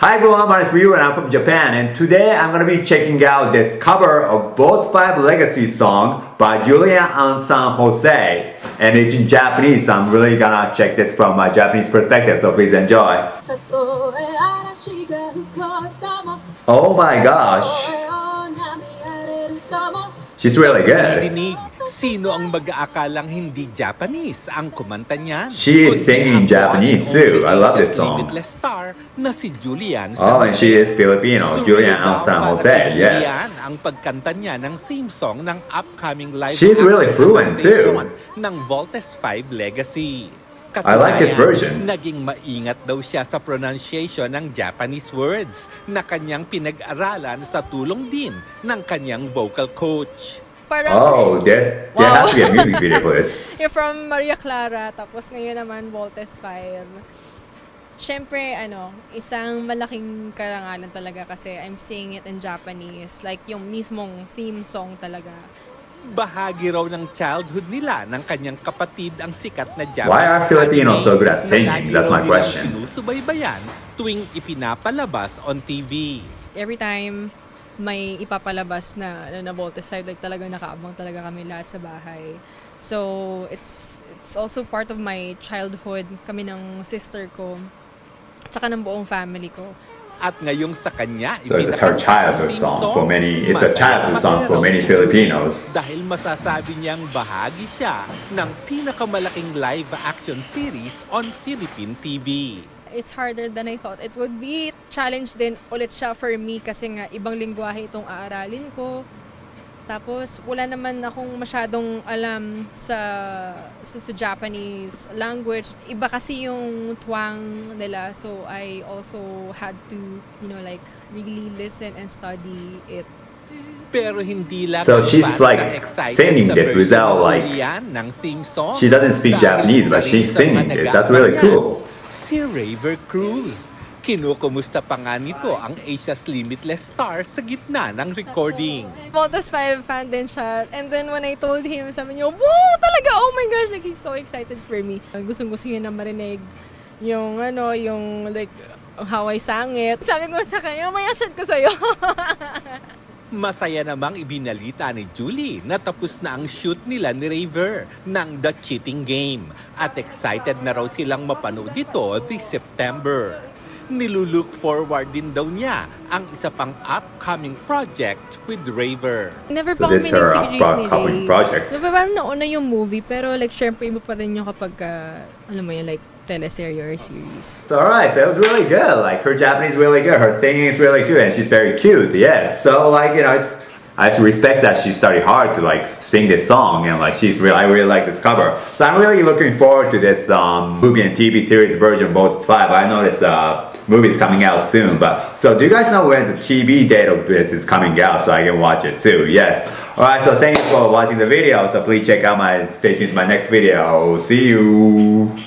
Hi everyone, my name is Ryu and I'm from Japan, and today I'm going to be checking out this cover of Voltes V Legacy song by Julian Anne San Jose, and it's in Japanese, so I'm really gonna check this from my Japanese perspective, so please enjoy. Oh my gosh, she's really good. Sino ang mag-aakalang hindi Japanese ang kumanta niyan? She is singing in Japanese too. I love this song. Si Julian, oh, and she is Filipino. Julian Anne San Jose, yes. Ang pagkanta niya ng theme song ng upcoming live. She's really fluent too. Ng Voltes V Legacy. I like this version. Naging maingat daw siya sa pronunciation ng Japanese words na kanyang pinag-aralan sa tulong din ng kanyang vocal coach. Oh, there has to be a music video for this. You're from Maria Clara, tapos ngayon naman Voltes V. Siyempre, ano, isang malaking karangalan talaga kasi I'm seeing it in Japanese. Like, yung mismong theme song talaga. Bahagi raw ng childhood nila ng kanyang kapatid ang sikat na Japanese. Why are Filipinos so good at singing? That's my question. Sinusubaybayan tuwing ipinapalabas on TV. Every time may ipapalabas na Voltes V, like talagang nakaabang talaga kami lahat sa bahay. So, it's also part of my childhood, kami ng sister ko, tsaka ng buong family ko. At ngayong sa kanya, so it's her childhood song for many, it's a childhood song for many Filipinos. Dahil masasabi niyang bahagi siya ng pinakamalaking live action series on Philippine TV. It's harder than I thought it would be. Challenge din ulit siya for me kasi nga ibang lingwahe itong aaralin ko. Tapos wala naman akong masyadong alam sa Japanese language. Iba kasi yung twang nila, so I also had to, you know, like really listen and study it. Pero hindi lang, so she's like singing this without like, she doesn't speak Japanese but she's singing this. That's really cool. Si Rayver Cruz, kinukumusta pa nga nito ang Asia's Limitless Star sa gitna ng recording. Voltes V fan din siya, and then when I told him, sabi niyo, wow, talaga, oh my gosh, like he's so excited for me. Gustong-gusto niya na marinig yung ano, yung like how I sang it. Sabi ko sa kanya, may asad ko sa'yo. Masaya namang ibinalita ni Julie na tapos na ang shoot nila ni Rayver ng The Cheating Game at excited na raw silang mapanood dito this September. Nilulook forward din daw niya ang isa pang upcoming project with Rayver. Never so this is her upcoming project. Parang nauna yung movie pero like syempre iba pa rin yung kapag alam mo yun, like teleserye or series. So, alright, so it was really good. Like, her Japanese is really good, her singing is really good, and she's very cute, yes. So, like, you know, I have to respect that she studied hard to, like, sing this song, and, like, I really like this cover. So, I'm really looking forward to this movie and TV series version of Voltes V. I know this movie is coming out soon, but, so, do you guys know when the TV date of this is coming out, so I can watch it too? Yes. Alright, so thank you for watching the video, so please check out stay tuned to my next video. See you!